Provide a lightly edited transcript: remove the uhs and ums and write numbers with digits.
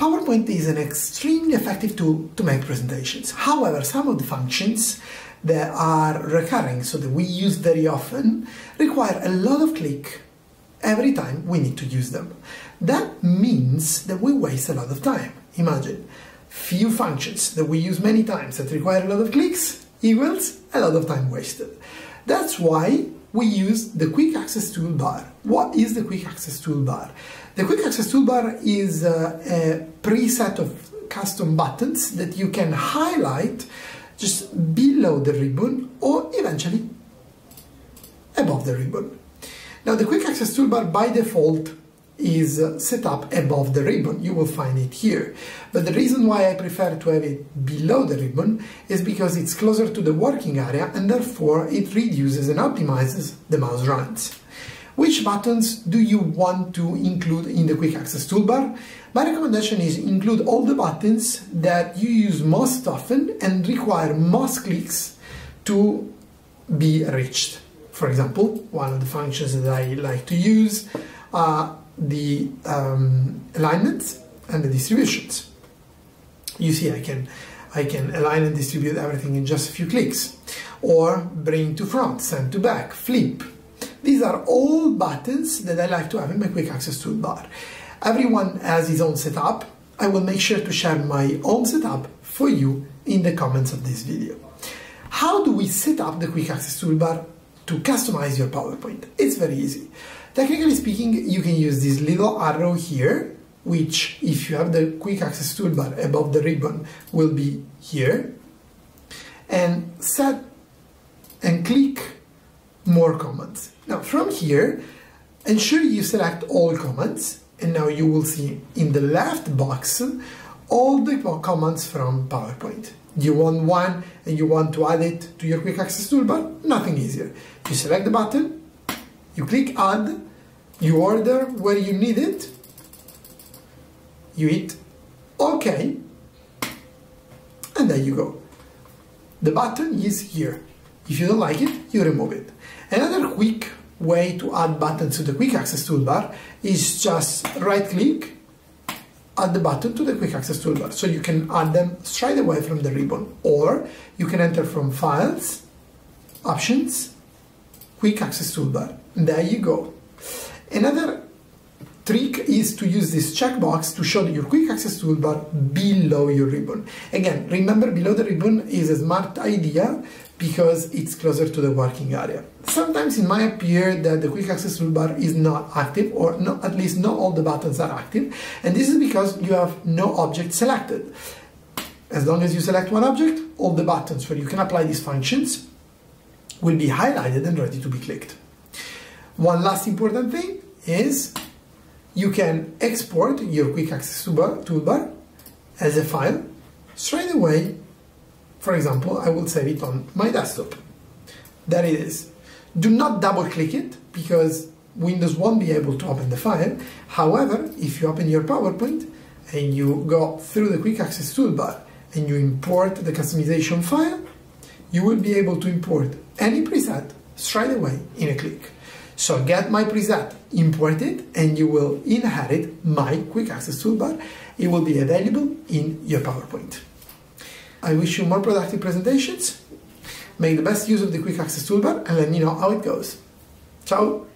PowerPoint is an extremely effective tool to make presentations. However, some of the functions that are recurring, so that we use very often, require a lot of click every time we need to use them. That means that we waste a lot of time. Imagine, few functions that we use many times that require a lot of clicks equals a lot of time wasted. That's why we use the Quick Access Toolbar. What is the Quick Access Toolbar? The Quick Access Toolbar is a preset of custom buttons that you can highlight just below the ribbon or eventually above the ribbon. Now, the Quick Access Toolbar by default is set up above the ribbon. You will find it here. But the reason why I prefer to have it below the ribbon is because it's closer to the working area and therefore it reduces and optimizes the mouse runs. Which buttons do you want to include in the Quick Access Toolbar? My recommendation is include all the buttons that you use most often and require most clicks to be reached. For example, one of the functions that I like to use are the alignments and the distributions. You see, I can align and distribute everything in just a few clicks, or bring to front, send to back, flip. These are all buttons that I like to have in my Quick Access Toolbar. Everyone has his own setup. I will make sure to share my own setup for you in the comments of this video. How do we set up the Quick Access Toolbar to customize your PowerPoint? It's very easy. Technically speaking, you can use this little arrow here, which if you have the Quick Access Toolbar above the ribbon will be here, and set and click more commands. Now from here, ensure you select all commands, and now you will see in the left box all the commands from PowerPoint. You want one and you want to add it to your Quick Access Toolbar? Nothing easier. You select the button, you click add, you order where you need it, you hit OK, and there you go. The button is here. If you don't like it, you remove it. Another quick way to add buttons to the Quick Access Toolbar is just right-click, add the button to the Quick Access Toolbar. So you can add them straight away from the ribbon, or you can enter from Files, Options, Quick Access Toolbar. There you go. Another trick is to use this checkbox to show your Quick Access Toolbar below your ribbon. Again, remember, below the ribbon is a smart idea because it's closer to the working area. Sometimes it might appear that the Quick Access Toolbar is not active, or at least not all the buttons are active, and this is because you have no object selected. As long as you select one object, all the buttons where you can apply these functions will be highlighted and ready to be clicked. One last important thing is you can export your Quick Access Toolbar as a file straight away. For example, I will save it on my desktop. There it is. Do not double click it because Windows won't be able to open the file. However, if you open your PowerPoint and you go through the Quick Access Toolbar and you import the customization file, you will be able to import any preset straight away in a click. So get my preset, import it, and you will inherit my Quick Access Toolbar. It will be available in your PowerPoint. I wish you more productive presentations. Make the best use of the Quick Access Toolbar and let me know how it goes. Ciao!